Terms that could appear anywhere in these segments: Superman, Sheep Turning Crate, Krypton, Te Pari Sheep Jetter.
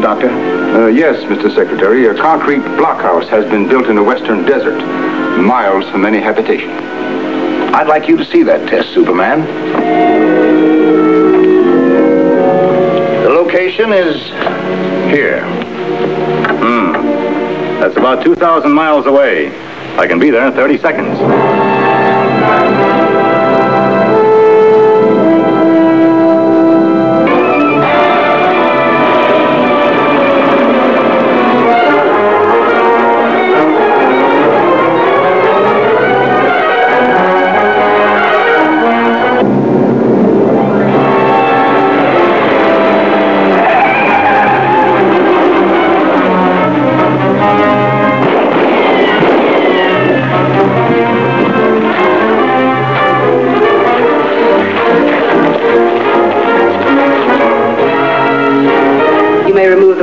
Mr. Doctor? Yes, Mr. Secretary. A concrete blockhouse has been built in the western desert, miles from any habitation. I'd like you to see that test, Superman. The location is here. That's about 2,000 miles away. I can be there in 30 seconds.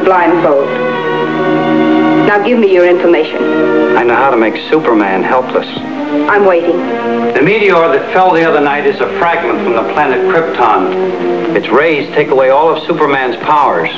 Blindfold. Now give me your information. I know how to make Superman helpless. I'm waiting. The meteor that fell the other night is a fragment from the planet Krypton. Its rays take away all of Superman's powers.